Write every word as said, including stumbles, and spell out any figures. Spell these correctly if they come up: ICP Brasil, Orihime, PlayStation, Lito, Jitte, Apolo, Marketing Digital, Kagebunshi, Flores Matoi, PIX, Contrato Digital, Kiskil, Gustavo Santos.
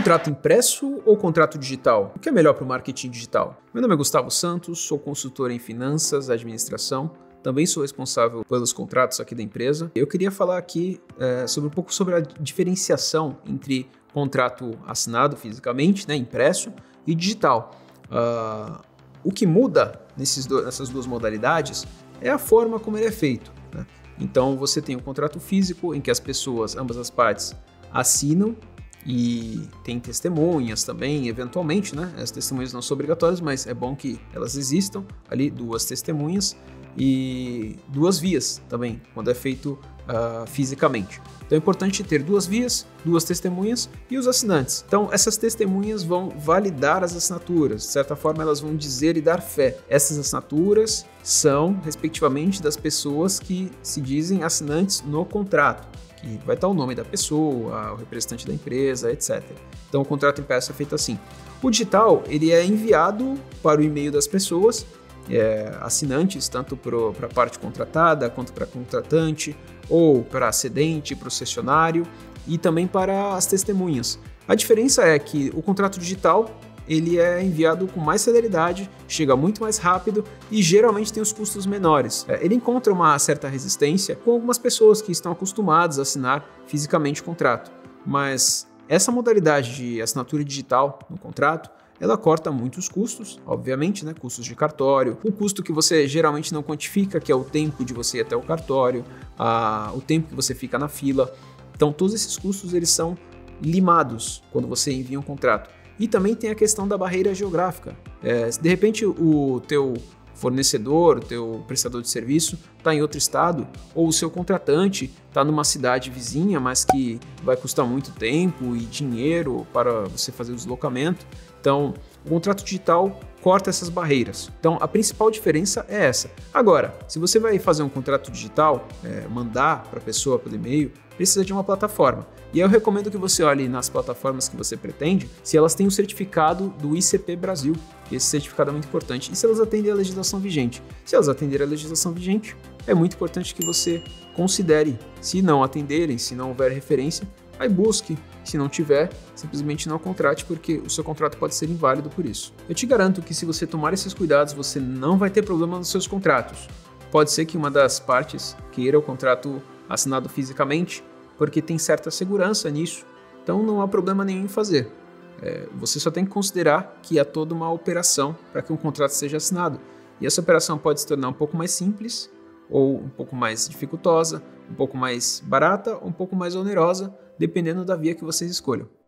Contrato impresso ou contrato digital? O que é melhor para o marketing digital? Meu nome é Gustavo Santos, sou consultor em finanças, administração, também sou responsável pelos contratos aqui da empresa. Eu queria falar aqui é, sobre um pouco sobre a diferenciação entre contrato assinado fisicamente, né, impresso, e digital. Uh, o que muda nesses do, nessas duas modalidades é a forma como ele é feito, né? Então você tem o contrato físico em que as pessoas, ambas as partes, assinam e tem testemunhas também, eventualmente, né? As testemunhas não são obrigatórias, mas é bom que elas existam ali, duas testemunhas e duas vias também, quando é feito uh, fisicamente. Então é importante ter duas vias, duas testemunhas e os assinantes. Então essas testemunhas vão validar as assinaturas, de certa forma elas vão dizer e dar fé. Essas assinaturas são, respectivamente, das pessoas que se dizem assinantes no contrato, que vai estar o nome da pessoa, o representante da empresa, etcétera. Então o contrato impresso é feito assim. O digital, ele é enviado para o e-mail das pessoas, é, assinantes, tanto para a parte contratada, quanto para contratante, ou para cedente, para o cessionário, e também para as testemunhas. A diferença é que o contrato digital, ele é enviado com mais celeridade, chega muito mais rápido e geralmente tem os custos menores. Ele encontra uma certa resistência com algumas pessoas que estão acostumadas a assinar fisicamente o contrato, mas essa modalidade de assinatura digital no contrato, ela corta muitos custos, obviamente, né? Custos de cartório, o custo que você geralmente não quantifica, que é o tempo de você ir até o cartório, a, o tempo que você fica na fila. Então todos esses custos eles são limados quando você envia um contrato. E também tem a questão da barreira geográfica. É, de repente o teu fornecedor, o teu prestador de serviço está em outro estado, ou o seu contratante está numa cidade vizinha, mas que vai custar muito tempo e dinheiro para você fazer o deslocamento. Então o contrato digital corta essas barreiras. Então a principal diferença é essa. Agora, se você vai fazer um contrato digital, é, mandar para a pessoa pelo e-mail, precisa de uma plataforma. E eu recomendo que você olhe nas plataformas que você pretende se elas têm o certificado do I C P Brasil. Esse certificado é muito importante. E se elas atendem à legislação vigente? Se elas atenderem à legislação vigente, é muito importante que você considere. Se não atenderem, se não houver referência, aí busque. Se não tiver, simplesmente não contrate, porque o seu contrato pode ser inválido por isso. Eu te garanto que se você tomar esses cuidados, você não vai ter problema nos seus contratos. Pode ser que uma das partes queira o contrato assinado fisicamente, porque tem certa segurança nisso, então não há problema nenhum em fazer. É, você só tem que considerar que há toda uma operação para que um contrato seja assinado, e essa operação pode se tornar um pouco mais simples, ou um pouco mais dificultosa, um pouco mais barata, ou um pouco mais onerosa, dependendo da via que vocês escolham.